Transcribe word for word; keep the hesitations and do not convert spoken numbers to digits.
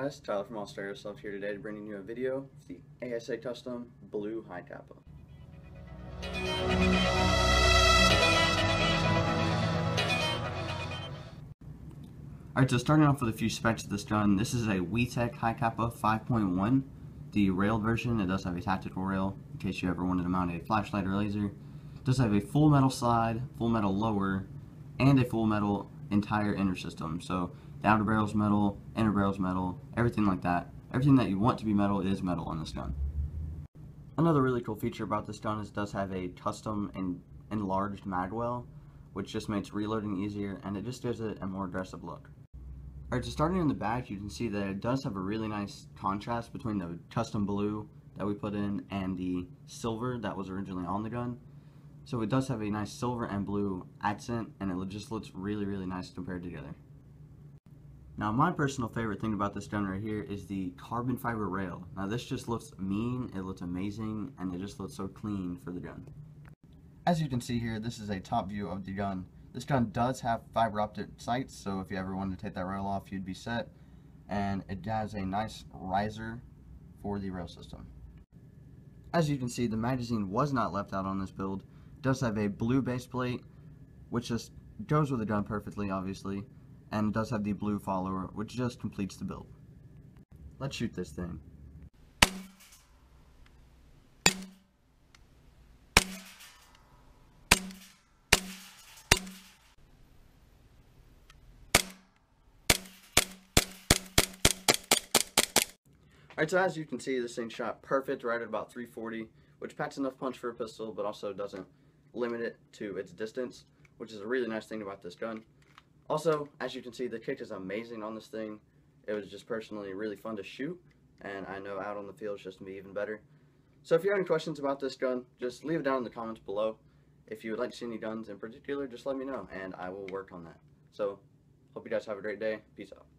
guys, Tyler from All Star Airsoft here today to bring you a video of the A S A Custom Blue Hi-Capa. Alright, so starting off with a few specs of this gun. This is a Wetech Hi-Capa five point one, the railed version. It does have a tactical rail in case you ever wanted to mount a flashlight or laser. It does have a full metal slide, full metal lower, and a full metal entire inner system. So the outer barrel's metal, inner barrel's metal, everything like that. Everything that you want to be metal is metal on this gun. Another really cool feature about this gun is it does have a custom and enlarged magwell, which just makes reloading easier, and it just gives it a more aggressive look. Alright, so starting in the back, you can see that it does have a really nice contrast between the custom blue that we put in and the silver that was originally on the gun. So it does have a nice silver and blue accent, and it just looks really, really nice compared together. Now, my personal favorite thing about this gun right here is the carbon fiber rail. Now, this just looks mean, it looks amazing, and it just looks so clean for the gun. As you can see here, this is a top view of the gun. This gun does have fiber optic sights, so if you ever wanted to take that rail off, you'd be set. And it has a nice riser for the rail system. As you can see, the magazine was not left out on this build. It does have a blue base plate, which just goes with the gun perfectly, obviously. And does have the blue follower, which just completes the build. Let's shoot this thing. Alright, so as you can see, this thing shot perfect right at about three forty, which packs enough punch for a pistol, but also doesn't limit it to its distance, which is a really nice thing about this gun. Also, as you can see, the kick is amazing on this thing. It was just personally really fun to shoot, and I know out on the field it's just going to be even better. So if you have any questions about this gun, just leave it down in the comments below. If you would like to see any guns in particular, just let me know, and I will work on that. So, hope you guys have a great day. Peace out.